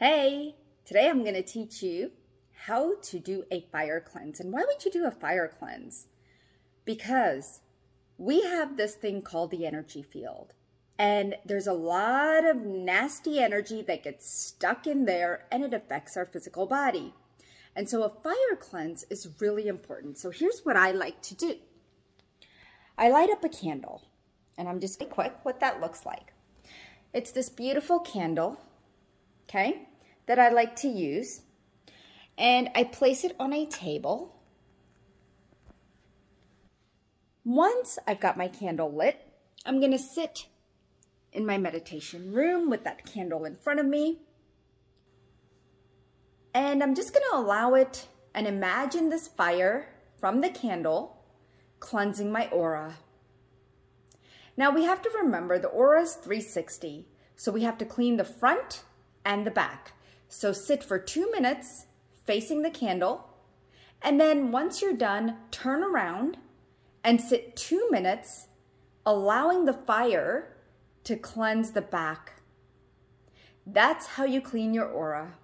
Hey, today I'm going to teach you how to do a fire cleanse. And why would you do a fire cleanse? Because we have this thing called the energy field. And there's a lot of nasty energy that gets stuck in there and it affects our physical body. And so a fire cleanse is really important. So here's what I like to do. I light up a candle and I'm just going to be quick what that looks like. It's this beautiful candle, okay? That I like to use, and I place it on a table. Once I've got my candle lit, I'm going to sit in my meditation room with that candle in front of me, and I'm just going to allow it and imagine this fire from the candle cleansing my aura. Now we have to remember the aura is 360, so we have to clean the front and the back. So sit for 2 minutes facing the candle, and then once you're done, turn around and sit 2 minutes, allowing the fire to cleanse the back. That's how you clean your aura.